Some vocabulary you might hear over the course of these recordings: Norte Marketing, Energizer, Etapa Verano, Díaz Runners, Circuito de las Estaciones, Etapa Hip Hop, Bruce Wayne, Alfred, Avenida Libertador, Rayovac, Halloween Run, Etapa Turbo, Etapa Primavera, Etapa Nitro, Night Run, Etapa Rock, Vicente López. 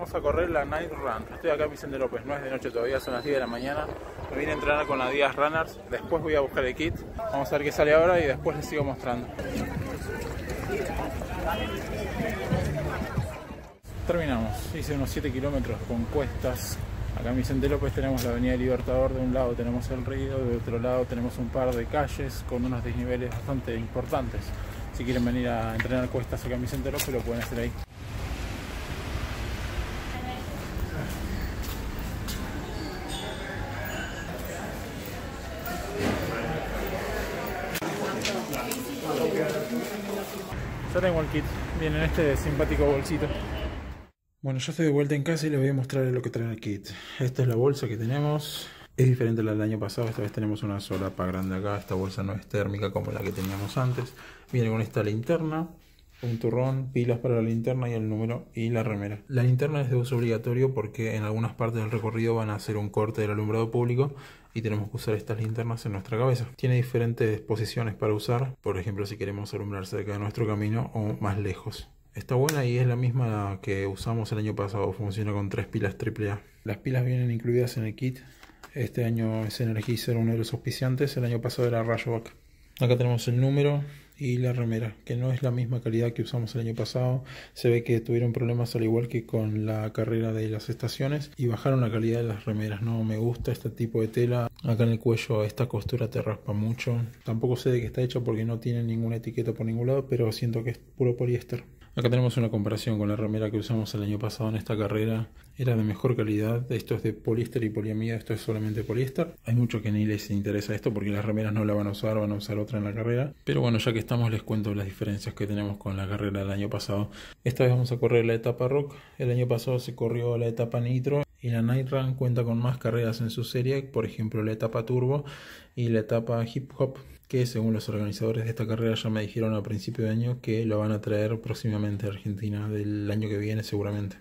Vamos a correr la Night Run. Estoy acá en Vicente López, no es de noche todavía, son las 10 de la mañana. Me vine a entrenar con la Díaz Runners, después voy a buscar el kit. Vamos a ver qué sale ahora y después les sigo mostrando. Terminamos, hice unos 7 kilómetros con cuestas. Acá en Vicente López tenemos la Avenida Libertador, de un lado tenemos el río, de otro lado tenemos un par de calles con unos desniveles bastante importantes. Si quieren venir a entrenar cuestas acá en Vicente López lo pueden hacer ahí. Ya tengo el kit, viene en este simpático bolsito. Bueno, ya estoy de vuelta en casa y les voy a mostrar lo que trae el kit. Esta es la bolsa que tenemos. Es diferente a la del año pasado, esta vez tenemos una solapa grande acá. Esta bolsa no es térmica como la que teníamos antes. Viene con esta linterna, un turrón, pilas para la linterna y el número y la remera. La linterna es de uso obligatorio porque en algunas partes del recorrido van a hacer un corte del alumbrado público y tenemos que usar estas linternas en nuestra cabeza. Tiene diferentes posiciones para usar, por ejemplo si queremos alumbrar cerca de nuestro camino o más lejos. Está buena y es la misma que usamos el año pasado, funciona con 3 pilas AAA. Las pilas vienen incluidas en el kit, este año es Energizer, uno de los auspiciantes, el año pasado era Rayovac. Acá tenemos el número y la remera, que no es la misma calidad que usamos el año pasado. Se ve que tuvieron problemas al igual que con la carrera de las estaciones y bajaron la calidad de las remeras. No me gusta este tipo de tela. Acá en el cuello esta costura te raspa mucho. Tampoco sé de qué está hecha porque no tiene ninguna etiqueta por ningún lado, pero siento que es puro poliéster. Acá tenemos una comparación con la remera que usamos el año pasado en esta carrera. Era de mejor calidad, esto es de poliéster y poliamida, esto es solamente poliéster. Hay muchos que ni les interesa esto porque las remeras no la van a usar otra en la carrera. Pero bueno, ya que estamos les cuento las diferencias que tenemos con la carrera del año pasado. Esta vez vamos a correr la etapa Rock, el año pasado se corrió la etapa Nitro. Y la Night Run cuenta con más carreras en su serie, por ejemplo la etapa Turbo y la etapa Hip Hop, que según los organizadores de esta carrera ya me dijeron a principio de año que lo van a traer próximamente a Argentina, del año que viene seguramente.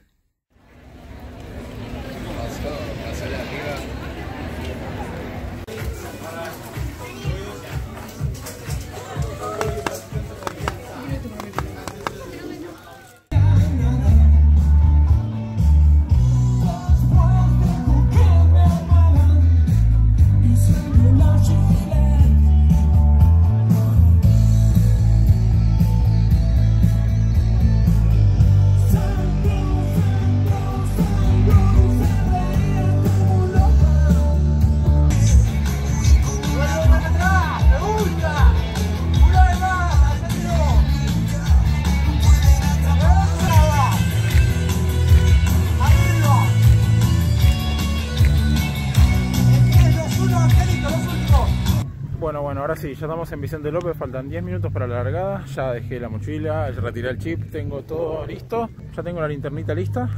Bueno, ahora sí, ya estamos en Vicente López, faltan 10 minutos para la largada, ya dejé la mochila, retiré el chip, tengo todo listo, ya tengo la linternita lista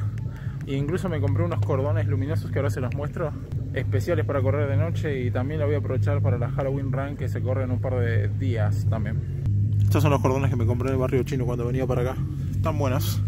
e incluso me compré unos cordones luminosos que ahora se los muestro, especiales para correr de noche y también la voy a aprovechar para la Halloween Run que se corre en un par de días también. Estos son los cordones que me compré en el barrio chino cuando venía para acá, están buenos.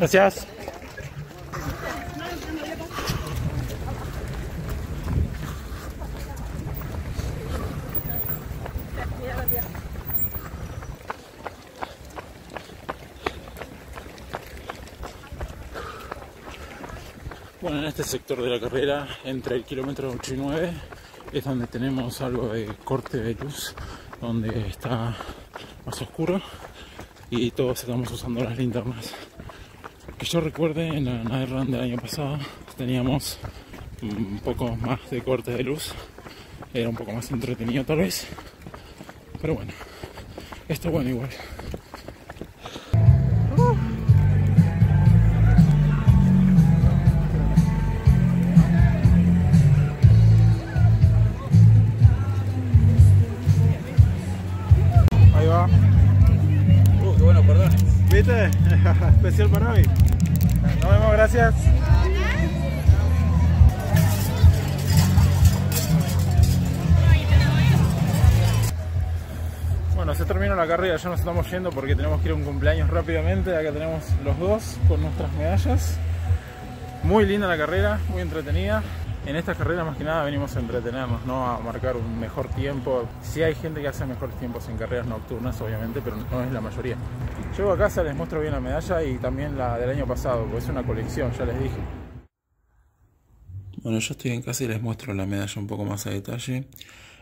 Gracias. Bueno, en este sector de la carrera, entre el kilómetro 8 y 9, es donde tenemos algo de corte de luz, donde está más oscuro y todos estamos usando las linternas. que yo recuerde, en la Night Run del año pasado teníamos un poco más de corte de luz, era un poco más entretenido tal vez, pero bueno, está bueno igual. Ahí va. Qué bueno, perdón. ¿Viste? Especial para mí. Nos vemos, gracias. Bueno, se terminó la carrera, ya nos estamos yendo porque tenemos que ir a un cumpleaños rápidamente. Acá tenemos los dos con nuestras medallas. Muy linda la carrera, muy entretenida. En estas carreras más que nada venimos a entretenernos, ¿no? A marcar un mejor tiempo. Sí hay gente que hace mejores tiempos en carreras nocturnas, obviamente, pero no es la mayoría. Llego a casa, les muestro bien la medalla y también la del año pasado, porque es una colección, ya les dije. Bueno, yo estoy en casa y les muestro la medalla un poco más a detalle.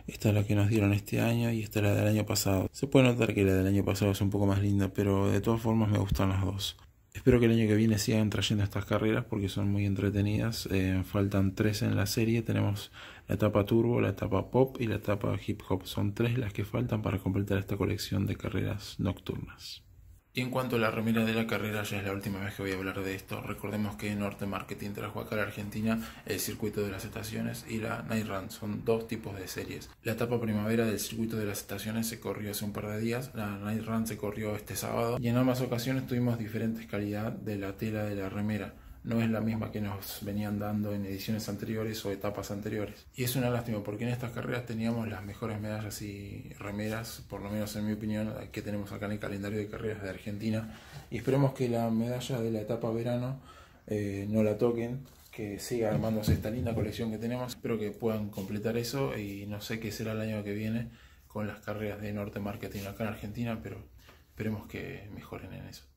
Esta es la que nos dieron este año y esta es la del año pasado. Se puede notar que la del año pasado es un poco más linda, pero de todas formas me gustan las dos. Espero que el año que viene sigan trayendo estas carreras porque son muy entretenidas. Faltan 3 en la serie. Tenemos la etapa Turbo, la etapa Pop y la etapa Hip Hop. Son 3 las que faltan para completar esta colección de carreras nocturnas. Y en cuanto a la remera de la carrera, ya es la última vez que voy a hablar de esto. Recordemos que Norte Marketing trajo acá a la Argentina el Circuito de las Estaciones y la Night Run. Son dos tipos de series. La etapa primavera del Circuito de las Estaciones se corrió hace un par de días. La Night Run se corrió este sábado. Y en ambas ocasiones tuvimos diferentes calidad de la tela de la remera. No es la misma que nos venían dando en ediciones anteriores o etapas anteriores. Y es una lástima porque en estas carreras teníamos las mejores medallas y remeras, por lo menos en mi opinión, que tenemos acá en el calendario de carreras de Argentina. Y esperemos que la medalla de la etapa verano no la toquen, que siga armándose esta linda colección que tenemos. Espero que puedan completar eso y no sé qué será el año que viene con las carreras de Norte Marketing acá en Argentina, pero esperemos que mejoren en eso.